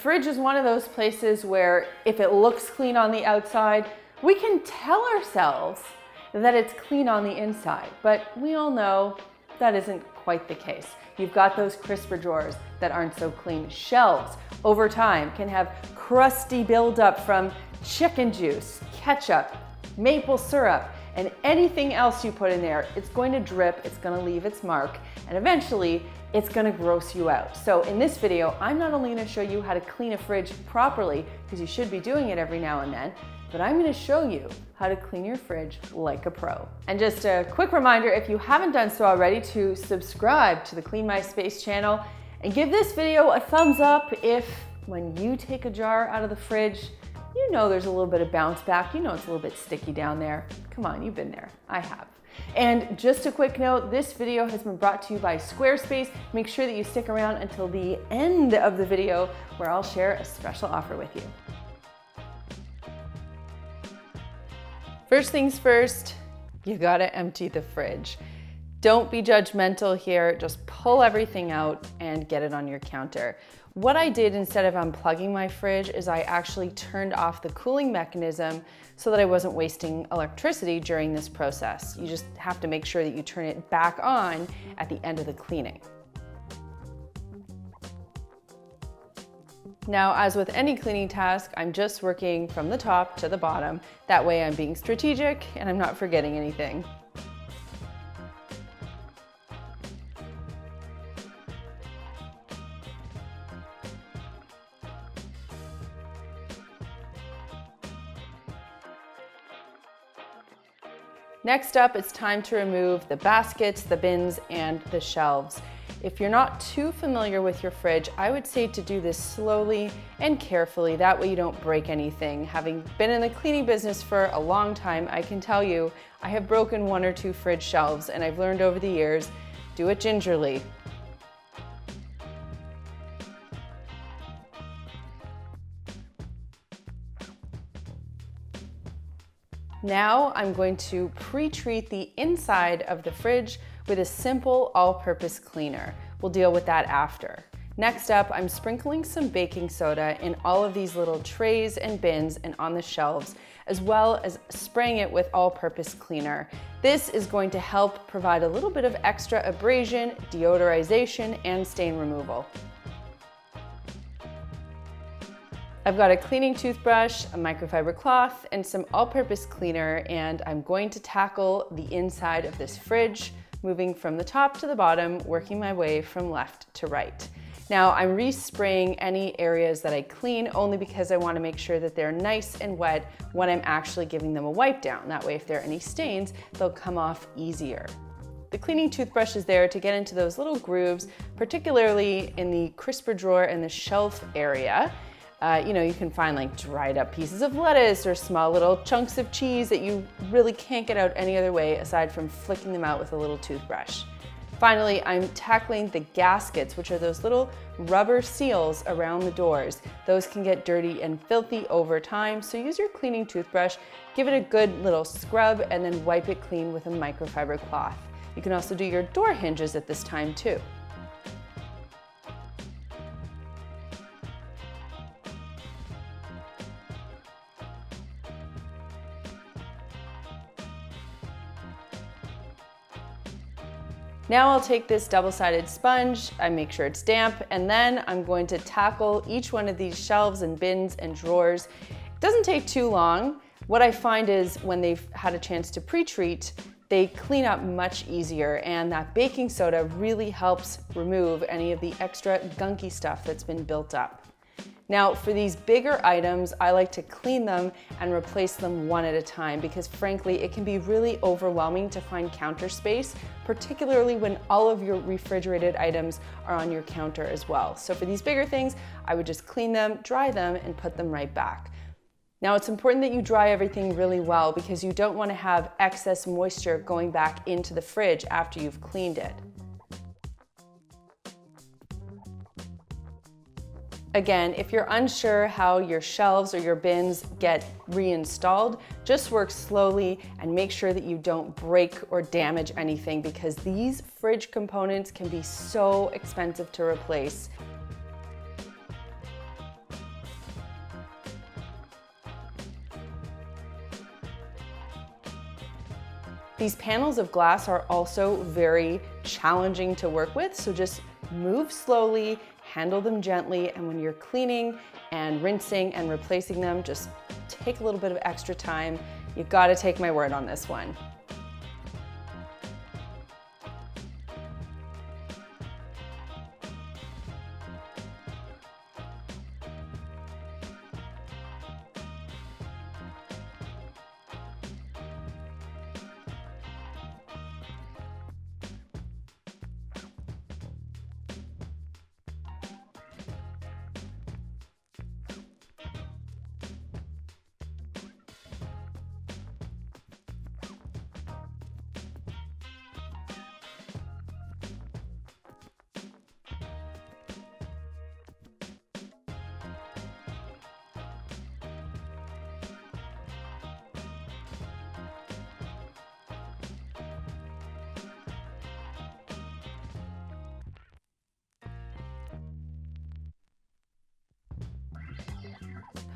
fridge is one of those places where if it looks clean on the outside, we can tell ourselves that it's clean on the inside, but we all know that isn't quite the case. You've got those crisper drawers that aren't so clean. Shelves over time can have crusty buildup from chicken juice, ketchup, maple syrup, and anything else you put in there. It's going to drip, it's going to leave its mark, and eventually it's going to gross you out. So in this video, I'm not only going to show you how to clean a fridge properly, because you should be doing it every now and then, but I'm going to show you how to clean your fridge like a pro. And just a quick reminder, if you haven't done so already, to subscribe to the CleanMySpace channel and give this video a thumbs up if when you take a jar out of the fridge, you know there's a little bit of bounce back, you know it's a little bit sticky down there. Come on, you've been there, I have. And just a quick note, this video has been brought to you by Squarespace. Make sure that you stick around until the end of the video where I'll share a special offer with you. First things first, you gotta empty the fridge. Don't be judgmental here, just pull everything out and get it on your counter. What I did instead of unplugging my fridge is I actually turned off the cooling mechanism so that I wasn't wasting electricity during this process. You just have to make sure that you turn it back on at the end of the cleaning. Now, as with any cleaning task, I'm just working from the top to the bottom. That way I'm being strategic and I'm not forgetting anything. Next up, it's time to remove the baskets, the bins, and the shelves. If you're not too familiar with your fridge, I would say to do this slowly and carefully. That way you don't break anything. Having been in the cleaning business for a long time, I can tell you I have broken one or two fridge shelves, and I've learned over the years, do it gingerly. Now I'm going to pre-treat the inside of the fridge with a simple all-purpose cleaner. We'll deal with that after. Next up, I'm sprinkling some baking soda in all of these little trays and bins and on the shelves, as well as spraying it with all-purpose cleaner. This is going to help provide a little bit of extra abrasion, deodorization, and stain removal. I've got a cleaning toothbrush, a microfiber cloth, and some all-purpose cleaner, and I'm going to tackle the inside of this fridge, moving from the top to the bottom, working my way from left to right. Now, I'm respraying any areas that I clean only because I want to make sure that they're nice and wet when I'm actually giving them a wipe down. That way, if there are any stains, they'll come off easier. The cleaning toothbrush is there to get into those little grooves, particularly in the crisper drawer and the shelf area. You can find like dried up pieces of lettuce or small little chunks of cheese that you really can't get out any other way aside from flicking them out with a little toothbrush. Finally, I'm tackling the gaskets, which are those little rubber seals around the doors. Those can get dirty and filthy over time, so use your cleaning toothbrush, give it a good little scrub, and then wipe it clean with a microfiber cloth. You can also do your door hinges at this time too. Now I'll take this double-sided sponge, I make sure it's damp, and then I'm going to tackle each one of these shelves and bins and drawers. It doesn't take too long. What I find is when they've had a chance to pre-treat, they clean up much easier, and that baking soda really helps remove any of the extra gunky stuff that's been built up. Now, for these bigger items, I like to clean them and replace them one at a time because frankly, it can be really overwhelming to find counter space, particularly when all of your refrigerated items are on your counter as well. So for these bigger things, I would just clean them, dry them, and put them right back. Now, it's important that you dry everything really well because you don't want to have excess moisture going back into the fridge after you've cleaned it. Again, if you're unsure how your shelves or your bins get reinstalled, just work slowly and make sure that you don't break or damage anything because these fridge components can be so expensive to replace. These panels of glass are also very challenging to work with, so just move slowly, handle them gently, and when you're cleaning and rinsing and replacing them, just take a little bit of extra time. You've got to take my word on this one.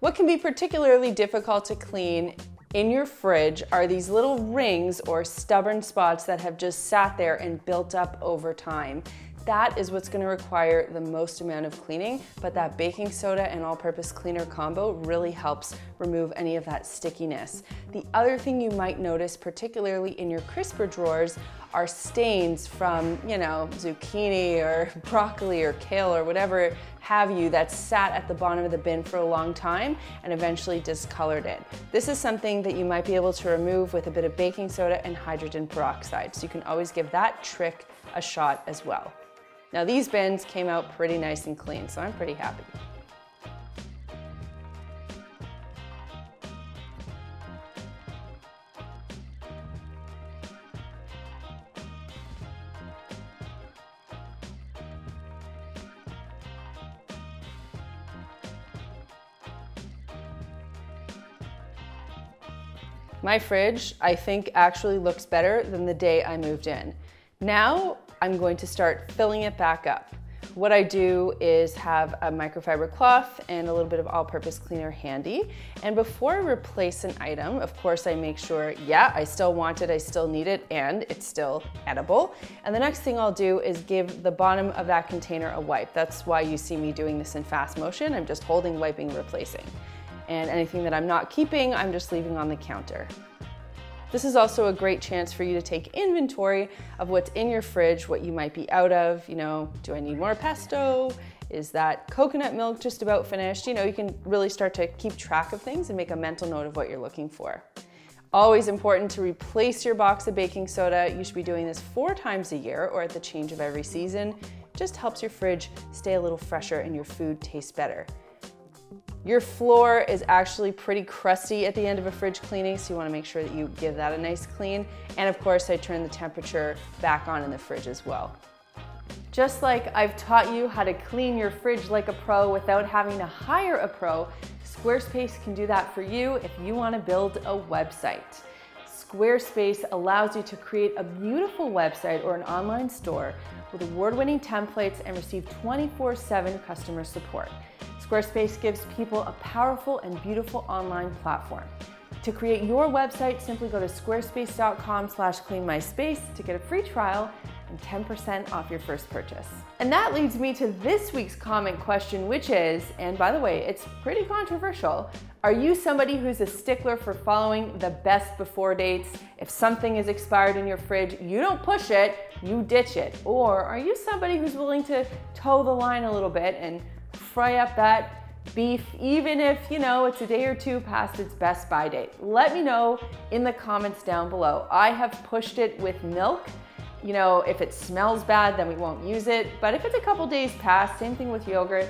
What can be particularly difficult to clean in your fridge are these little rings or stubborn spots that have just sat there and built up over time. That is what's going to require the most amount of cleaning, but that baking soda and all-purpose cleaner combo really helps remove any of that stickiness. The other thing you might notice, particularly in your crisper drawers, are stains from, you know, zucchini or broccoli or kale or whatever have you that sat at the bottom of the bin for a long time and eventually discolored it. This is something that you might be able to remove with a bit of baking soda and hydrogen peroxide, so you can always give that trick a shot as well. Now these bins came out pretty nice and clean, so I'm pretty happy. My fridge, I think, actually looks better than the day I moved in. Now I'm going to start filling it back up. What I do is have a microfiber cloth and a little bit of all-purpose cleaner handy. And before I replace an item, of course I make sure, yeah, I still want it, I still need it, and it's still edible. And the next thing I'll do is give the bottom of that container a wipe. That's why you see me doing this in fast motion. I'm just holding, wiping, replacing. And anything that I'm not keeping, I'm just leaving on the counter. This is also a great chance for you to take inventory of what's in your fridge, what you might be out of. You know, do I need more pesto? Is that coconut milk just about finished? You know, you can really start to keep track of things and make a mental note of what you're looking for. Always important to replace your box of baking soda. You should be doing this 4 times a year or at the change of every season. It just helps your fridge stay a little fresher and your food tastes better. Your floor is actually pretty crusty at the end of a fridge cleaning, so you want to make sure that you give that a nice clean. And of course, I turn the temperature back on in the fridge as well. Just like I've taught you how to clean your fridge like a pro without having to hire a pro, Squarespace can do that for you if you want to build a website. Squarespace allows you to create a beautiful website or an online store with award-winning templates and receive 24/7 customer support. Squarespace gives people a powerful and beautiful online platform. To create your website, simply go to squarespace.com/cleanmyspace to get a free trial and 10% off your first purchase. And that leads me to this week's comment question, which is, and by the way, it's pretty controversial, are you somebody who's a stickler for following the best before dates? If something is expired in your fridge, you don't push it, you ditch it. Or are you somebody who's willing to toe the line a little bit and fry up that beef, even if, you know, it's a day or two past its best by date? Let me know in the comments down below. I have pushed it with milk. You know, if it smells bad, then we won't use it. But if it's a couple days past, same thing with yogurt,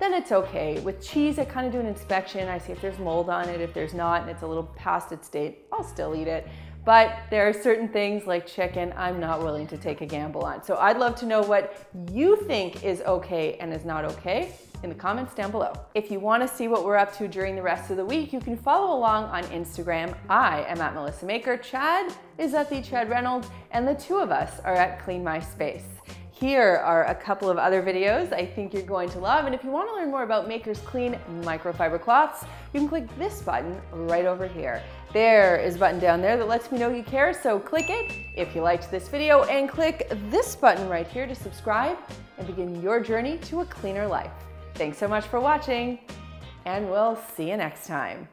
then it's okay. With cheese, I kind of do an inspection. I see if there's mold on it. If there's not, and it's a little past its date, I'll still eat it. But there are certain things like chicken I'm not willing to take a gamble on. So I'd love to know what you think is okay and is not okay in the comments down below. If you want to see what we're up to during the rest of the week, you can follow along on Instagram. I am at Melissa Maker, Chad is at the Chad Reynolds, and the two of us are at CleanMySpace. Here are a couple of other videos I think you're going to love. And if you want to learn more about Maker's Clean Microfiber Cloths, you can click this button right over here. There is a button down there that lets me know you care, so click it if you liked this video, and click this button right here to subscribe and begin your journey to a cleaner life. Thanks so much for watching, and we'll see you next time.